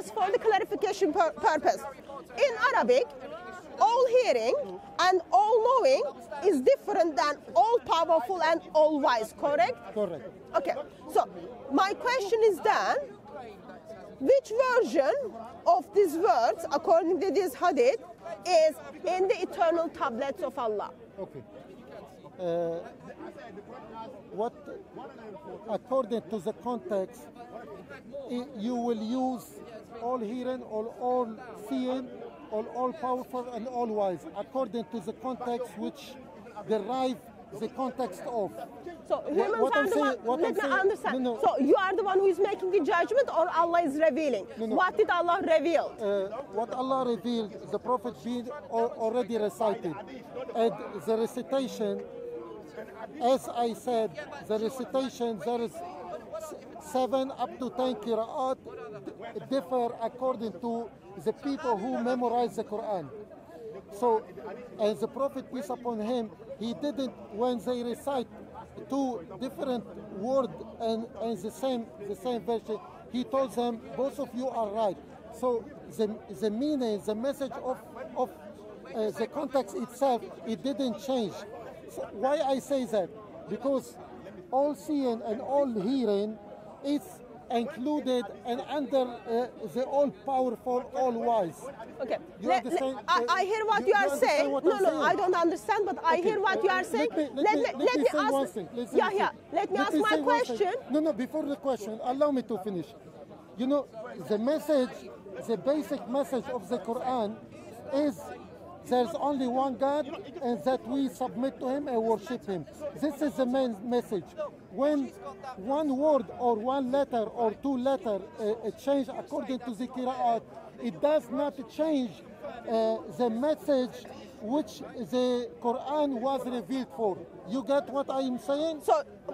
just for the clarification purpose. In Arabic, all hearing and all knowing is different than all powerful and all wise, correct? Correct. Okay, so my question is then, which version of these words, according to this hadith, is in the eternal tablets of Allah? Okay. What, according to the context, you will use all hearing, all seeing, all powerful and all wise, according to the context which derives the context of. So humans are the one, let me understand. No, no. So you are the one who is making the judgment, or Allah is revealing? No, no. What did Allah reveal? What Allah revealed, the Prophet already recited. And the recitation, as I said, the recitation, there is 7 up to 10 Qiraat differ according to the people who memorize the Quran. So, and the Prophet, peace upon him, he didn't, when they recite two different words and the same version, he told them, both of you are right. So the meaning, the message of the context itself, it didn't change. So why I say that? Because all seeing and all hearing is included and under the all-powerful, all-wise. Okay, I hear what you are saying. What no, I don't understand, but I hear what you are saying. Let me ask my question. No, before the question, allow me to finish. You know, the message, the basic message of the Quran is there's only one God, and that we submit to him and worship him. This is the main message. When one word or one letter or two letters change according to the Qira'at, it does not change the message which the Quran was revealed for. You get what I am saying? So